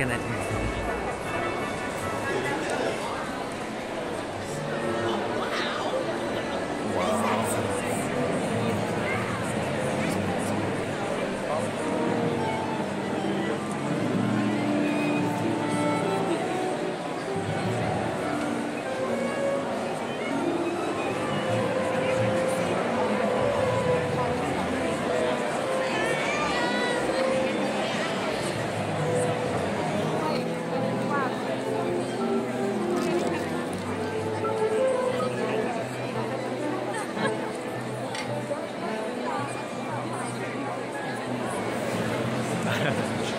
跟他听。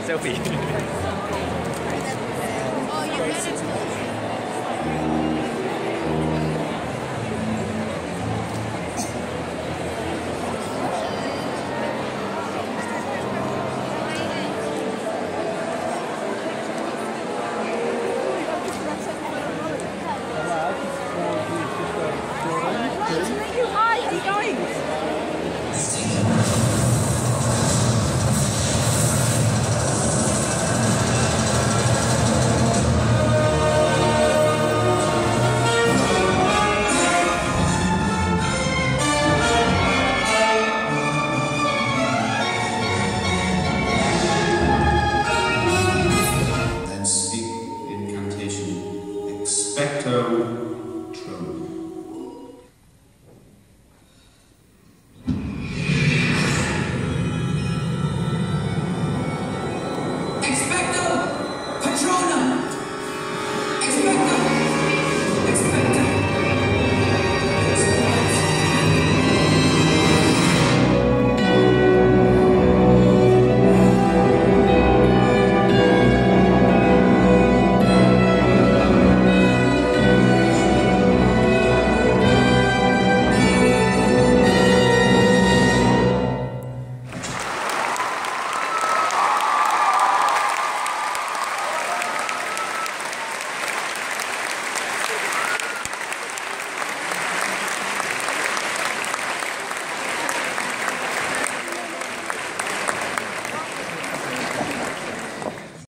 Selfie.